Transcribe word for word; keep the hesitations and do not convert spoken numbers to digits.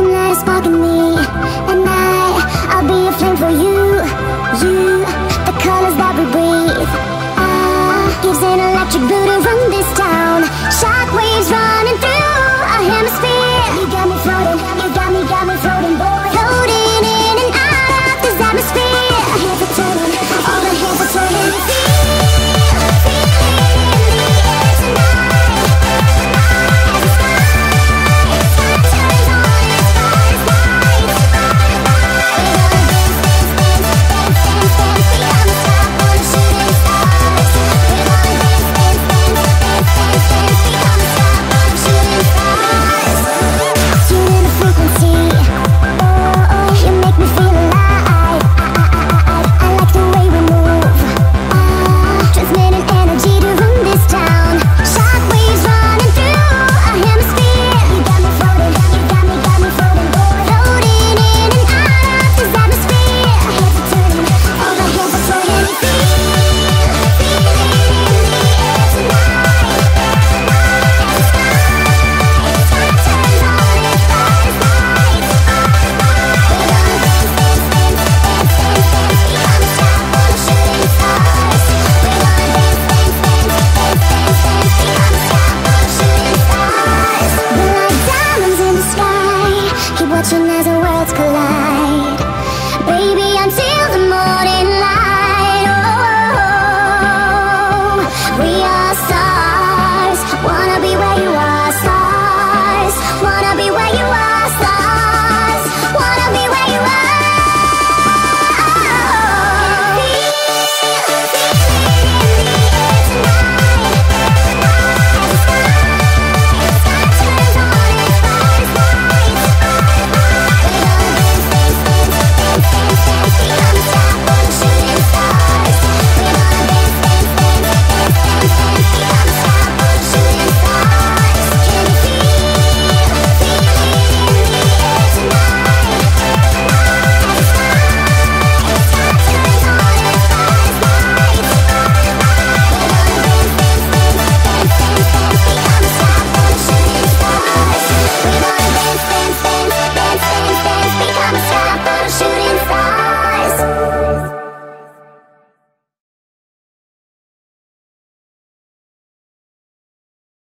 can light a spark in me. At night, I'll be a flame for you, you, the colors that we breathe. Ah, gives an electric blue to run this town. Shock waves running through our hemisphere. You got me floating, you got me, got me floating, boy. Floating in and out of this atmosphere. All the hands are turning, all the hands are turning. Watching as the world's collide.